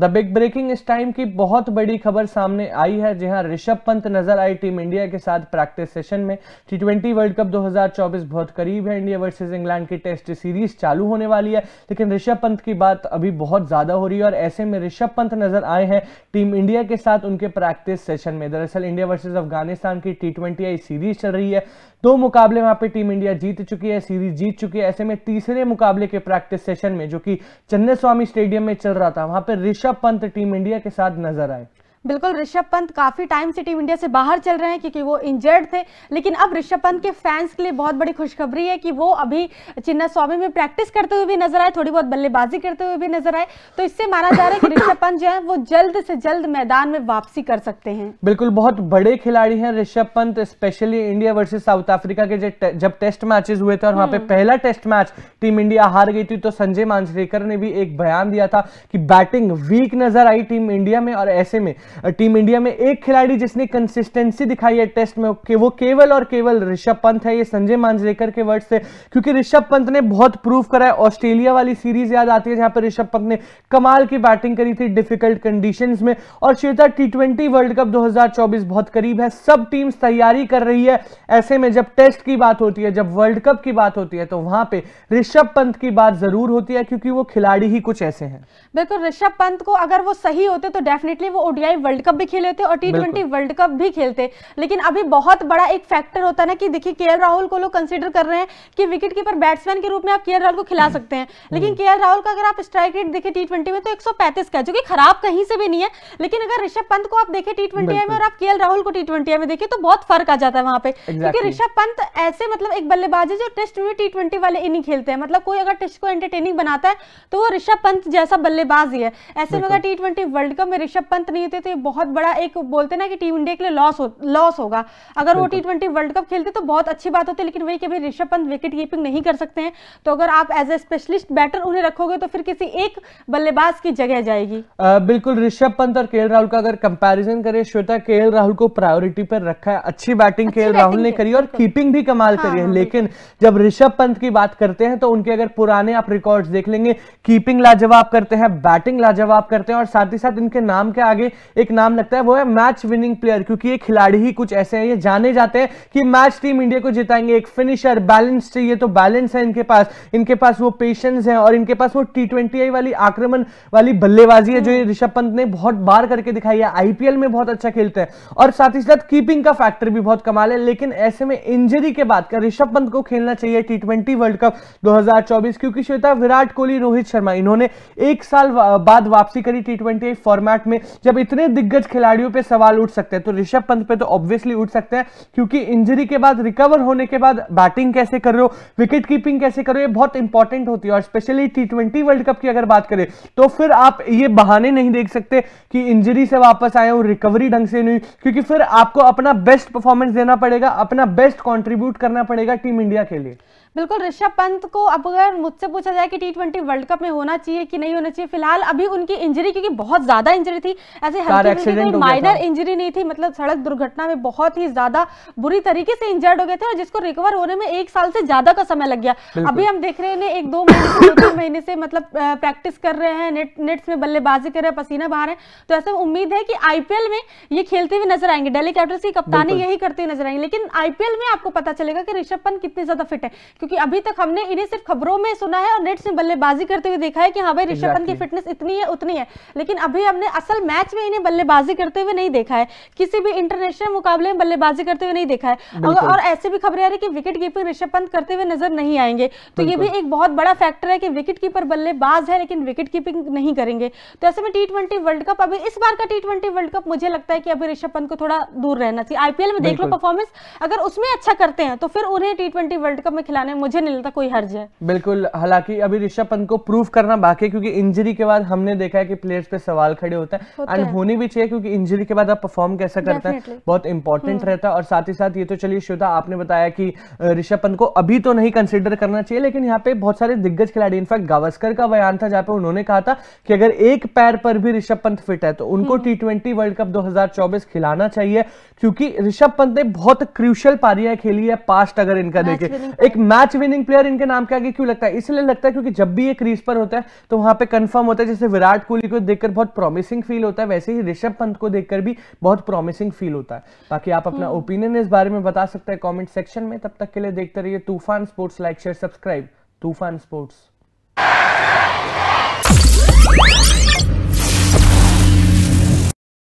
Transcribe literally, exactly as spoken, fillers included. The big breaking इस time की बहुत बड़ी खबर सामने आई है, जहां ऋषभ पंत नजर आए टीम इंडिया के साथ प्रैक्टिस सेशन में। टी ट्वेंटी वर्ल्ड कप दो हज़ार चौबीस बहुत करीब है, इंडिया वर्सेस इंग्लैंड की टेस्ट सीरीज चालू होने वाली है, लेकिन ऋषभ पंत की बात अभी बहुत ज्यादा हो रही है और ऐसे में ऋषभ पंत नजर आए हैं टीम इंडिया के साथ उनके प्रैक्टिस सेशन में। दरअसल इंडिया वर्सेज अफगानिस्तान की टी ट्वेंटी सीरीज चल रही है, दो मुकाबले वहां पर टीम इंडिया जीत चुकी है, सीरीज जीत चुकी है। ऐसे में तीसरे मुकाबले के प्रैक्टिस सेशन में, जो कि चिन्नास्वामी स्टेडियम में चल रहा था, वहां पर ऋषभ पंत टीम इंडिया के साथ नजर आए। बिल्कुल, ऋषभ पंत काफी टाइम से टीम इंडिया से बाहर चल रहे हैं क्योंकि वो इंजर्ड थे, लेकिन अब ऋषभ पंत के फैंस के लिए बहुत बड़ी खुशखबरी है कि वो अभी चिन्नास्वामी में प्रैक्टिस करते हुए भी नजर आए, थोड़ी बहुत बल्लेबाजी करते हुए भी नजर आए। तो इससे माना जा रहा है कि ऋषभ पंत जो है वो जल्द से जल्द मैदान में वापसी कर सकते हैं। बिल्कुल, बहुत बड़े खिलाड़ी हैं Rishabh Pant, specially India versus South Africa के जब टेस्ट मैचेस हुए थे और वहाँ पे पहला टेस्ट मैच टीम इंडिया हार गई थी, तो संजय मांजरेकर ने भी एक बयान दिया था कि बैटिंग वीक नजर आई टीम इंडिया में, और ऐसे में टीम इंडिया में एक खिलाड़ी जिसने कंसिस्टेंसी दिखाई है टेस्ट में कि वो केवल और केवल ऋषभ पंत है। ये संजय मांजरेकर के वर्ड से, क्योंकि ऋषभ पंत ने बहुत प्रूव करा है। ऑस्ट्रेलिया वाली सीरीज याद आती है जहां पर ऋषभ पंत ने कमाल की बैटिंग करी थी डिफिकल्ट कंडीशंस में। और Shweta, T twenty World Cup दो हज़ार चौबीस बहुत करीब है, सब टीम्स तैयारी कर रही है। ऐसे में जब टेस्ट की बात होती है, जब वर्ल्ड कप की बात होती है, तो वहां पर ऋषभ पंत की बात जरूर होती है, क्योंकि वो खिलाड़ी ही कुछ ऐसे हैं। बिल्कुल, ऋषभ पंत को अगर वो सही होते तो डेफिनेटली वो ओडीआई वर्ल्ड कप भी खेले थे और टी ट्वेंटी वर्ल्ड कप भी खेलते, लेकिन अभी बहुत बड़ा एक फैक्टर होता है ना कि देखिए केएल राहुल को लोग कंसीडर कर रहे हैं कि विकेटकीपर बैट्समैन के रूप में आप केएल राहुल को खिला सकते हैं, लेकिन केएल राहुल का अगर आप स्ट्राइक रेट देखें टी ट्वेंटी में तो एक सौ पैंतीस का है, जो कि खराब कहीं से भी नहीं है। लेकिन अगर ऋषभ पंत को आप देखें टी ट्वेंटी में और आप केएल राहुल को टी ट्वेंटी में देखिए तो बहुत फर्क आ जाता है वहां पे, क्योंकि ऋषभ पंत ऐसे मतलब एक बल्लेबाज है जो टेस्ट में टी ट्वेंटी वाले इनिंग खेलते हैं, मतलब कोई अगर टेस्ट को एंटरटेनिंग बनाता है तो वो ऋषभ पंत जैसा बल्लेबाज ही है। ऐसे में अगर टी ट्वेंटी वर्ल्ड कप में ऋषभ पंत नहीं होते तो ये बहुत बड़ा एक बोलते ना कि टीम इंडिया के लिए लॉस हो, लॉस होगा। अगर वो टी ट्वेंटी वर्ल्ड कप खेलते तो बहुत अच्छी बात होती, लेकिन वही कभी ऋषभ पंत विकेट कीपिंग नहीं कर सकते हैं, तो अगर आप एज ए स्पेशलिस्ट बैटर उन्हें रखोगे तो फिर किसी एक बल्लेबाज की जगह जाएगी। आ, बिल्कुल, ऋषभ पंत और केएल राहुल का अगर कंपैरिजन करें श्वेता, केएल राहुल को प्रायोरिटी पर रखा है, अच्छी बैटिंग केएल राहुल ने करी और कीपिंग भी कमाल करी है, लेकिन जब ऋषभ पंत की बात करते हैं तो उनके अगर पुराने आप रिकॉर्ड देख लेंगे, कीपिंग लाजवाब करते हैं, बैटिंग लाजवाब करते हैं, और साथ ही साथ इनके नाम के आगे एक नाम लगता है वो है मैच विनिंग प्लेयर, क्योंकि ये खिलाड़ी ही कुछ ऐसे हैं, ये जाने जाते हैं कि मैच टीम इंडिया को जिताएंगे। एक फिनिशर, बैलेंस चाहिए तो बैलेंस है इनके पास, इनके पास वो पेशेंस है और इनके पास वो टी ट्वेंटी वाली आक्रमण वाली बल्लेबाजी है जो ये ऋषभ पंत ने बहुत बार करके दिखाई है। आईपीएल में बहुत अच्छा खेलते हैं और साथ ही साथ कीपिंग का फैक्टर भी बहुत कमाल है। लेकिन ऐसे में इंजरी के बाद का ऋषभ पंत को खेलना चाहिए टी ट्वेंटी वर्ल्ड कप दो हज़ार चौबीस, क्योंकि श्वेता, विराट कोहली, रोहित शर्मा, इन्होंने एक साल बाद वापसी करी टी ट्वेंटी फॉर्मेट में। जब इतने दिग्गज खिलाड़ियों पे सवाल उठ सकते हैं तो ऋषभ पंत पे तो ऑब्वियसली उठ सकते हैं, क्योंकि इंजरी के बाद रिकवर होने के बाद बैटिंग कैसे कर रहे हो, विकेट कीपिंग कैसे कर रहे हो, ये बहुत इंपॉर्टेंट होती है। और specially T twenty World Cup की अगर बात करें तो फिर आप ये बहाने नहीं देख सकते कि इंजरी से वापस आए हो, रिकवरी ढंग से नहीं, क्योंकि फिर आपको अपना बेस्ट परफॉर्मेंस देना पड़ेगा, अपना बेस्ट कॉन्ट्रीब्यूट करना पड़ेगा टीम इंडिया के लिए। बिल्कुल, ऋषभ पंत को अब अगर मुझसे पूछा जाए कि टी ट्वेंटी वर्ल्ड कप में होना चाहिए कि नहीं होना चाहिए, फिलहाल अभी उनकी इंजरी, क्योंकि बहुत ज्यादा इंजरी थी, ऐसे हल्की कोई माइनर इंजरी नहीं थी, मतलब सड़क दुर्घटना में बहुत ही ज्यादा बुरी तरीके से इंजर्ड हो गए थे और जिसको रिकवर होने में एक साल से ज्यादा का समय लग गया। अभी हम देख रहे हैं एक दो महीने से, दो महीने से मतलब प्रैक्टिस कर रहे हैं, नेट नेट्स में बल्लेबाजी कर रहे हैं, पसीना बहा रहे हैं, तो ऐसा उम्मीद है कि आईपीएल में ये खेलते हुए नजर आएंगे, दिल्ली कैपिटल्स की कप्तानी यही करते हुए नजर आएंगे। लेकिन आईपीएल में आपको पता चलेगा कि ऋषभ पंत कितने ज्यादा फिट है, क्योंकि अभी तक हमने इन्हें सिर्फ खबरों में सुना है और नेट्स में बल्लेबाजी करते हुए देखा है कि हाँ भाई ऋषभ पंत की फिटनेस इतनी है उतनी है, लेकिन अभी हमने असल मैच में इन्हें बल्लेबाजी करते हुए नहीं देखा है, किसी भी इंटरनेशनल मुकाबले में बल्लेबाजी करते हुए नहीं देखा है। और ऐसे भी खबरें आ रही कि विकेट कीपिंग ऋषभ पंत करते हुए नजर नहीं आएंगे, तो ये भी एक बहुत बड़ा फैक्टर है कि विकेट कीपर बल्लेबाज है लेकिन विकेट कीपिंग नहीं करेंगे। तो ऐसे में टी ट्वेंटी वर्ल्ड कप, अभी इस बार का टी ट्वेंटी वर्ल्ड कप मुझे लगता है कि अभी ऋषभ पंत को थोड़ा दूर रहना चाहिए। आईपीएल में देख लो परफॉर्मेंस, अगर उसमें अच्छा करते हैं तो फिर उन्हें टी ट्वेंटी वर्ल्ड कप में खिलाने, मुझे नहीं लगता कोई हर्ज है। बिल्कुल, हालांकि अभी ऋषभ पंत को प्रूव करना बाकी है, क्योंकि इंजरी के बाद हमने देखा है कि प्लेयर्स पे सवाल खड़े होते हैं, एंड होने भी चाहिए, क्योंकि इंजरी के बाद आप परफॉर्म कैसा करते हैं बहुत इंपॉर्टेंट रहता है। और साथ ही साथ ये तो चलिए श्वेता, आपने बताया कि ऋषभ पंत को अभी तो नहीं कंसिडर करना चाहिए, लेकिन यहाँ पे बहुत सारे दिग्गज खिलाड़ी, इनफैक्ट गावस्कर का बयान था जहाँ पे उन्होंने कहा था कि अगर एक पैर पर भी ऋषभ पंत फिट है तो उनको टी ट्वेंटी वर्ल्ड कप दो हज़ार चौबीस खिलाना चाहिए, क्योंकि ऋषभ पंत ने बहुत क्रूशियल पारियां खेली है पास्ट, अगर इनका देखें एक मैच विनिंग प्लेयर इनके नाम के आगे क्यों लगता है, इसलिए लगता है क्योंकि जब भी ये क्रीज पर होता है तो वहां पे कंफर्म होता है। जैसे विराट कोहली को देखकर बहुत प्रॉमिसिंग फील होता है, वैसे ही ऋषभ पंत को देखकर भी बहुत प्रॉमिसिंग फील होता है। बाकी आप अपना ओपिनियन इस बारे में बता सकते हैं कॉमेंट सेक्शन में। तब तक के लिए देखते रहिए Toofan sports. Like share subscribe Toofan sports.